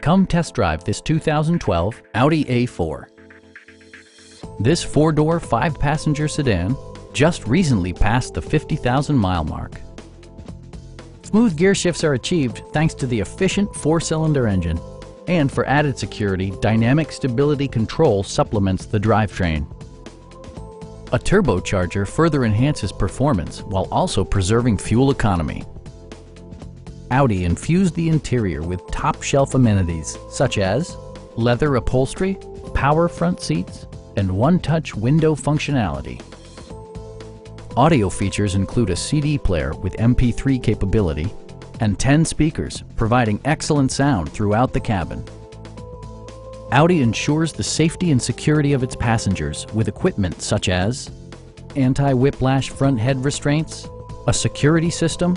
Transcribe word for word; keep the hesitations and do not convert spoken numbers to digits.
Come test drive this two thousand twelve Audi A four. This four-door, five-passenger sedan just recently passed the fifty thousand mile mark. Smooth gear shifts are achieved thanks to the efficient four-cylinder engine. And for added security, dynamic stability control supplements the drivetrain. A turbocharger further enhances performance while also preserving fuel economy. Audi infused the interior with top-shelf amenities such as leather upholstery, power front seats, and one-touch window functionality. Audio features include a C D player with M P three capability and ten speakers, providing excellent sound throughout the cabin. Audi ensures the safety and security of its passengers with equipment such as anti-whiplash front head restraints, a security system,